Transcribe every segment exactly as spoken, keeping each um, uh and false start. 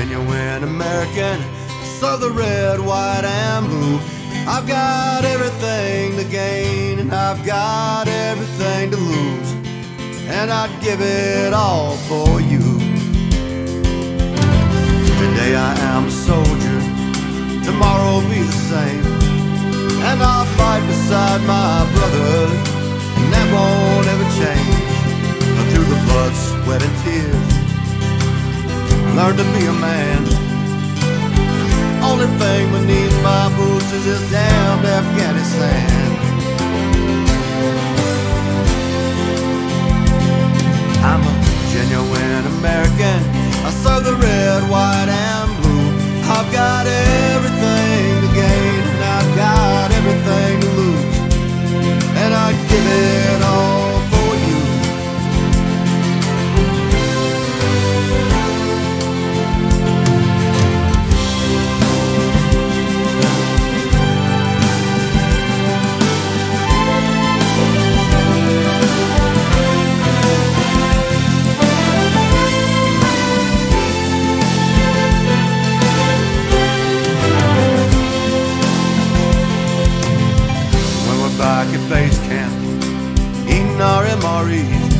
genuine American, so the red, white, and blue. I've got everything to gain and I've got everything to lose, and I'd give it all for you. Today I am a soldier, tomorrow be the same, and I'll fight beside my brothers, and that won't ever change. But through the blood, sweat, and tears, learn to be a man. Only thing beneath my boots is this damned Afghanistan. I'm a genuine American, I serve the red, white, and blue. I've got everything to gain and I've got everything to lose, and I'd give it all for you. Back at base camp, eating our M R Es.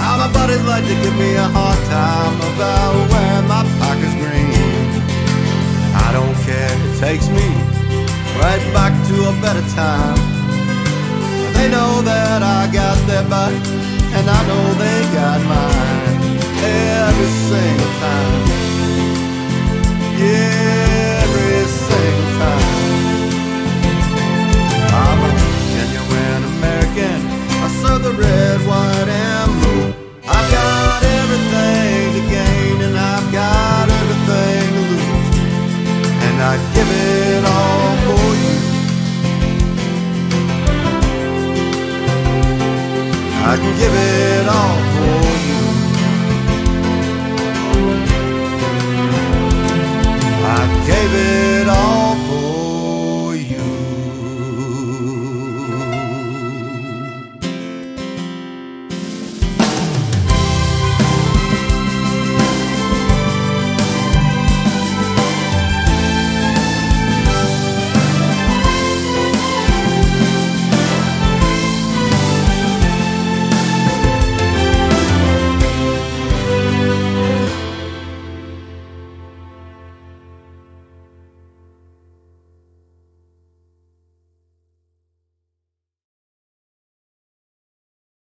How my buddies like to give me a hard time about wearing my pockets green. I don't care, it takes me right back to a better time. They know that I got their body and I know they got mine. Every single time. Yeah, every single time. I'm a genuine American, I serve the red, white, and blue. I've got everything to gain and I've got everything to lose, and I'd give it all for you. I'd give it all.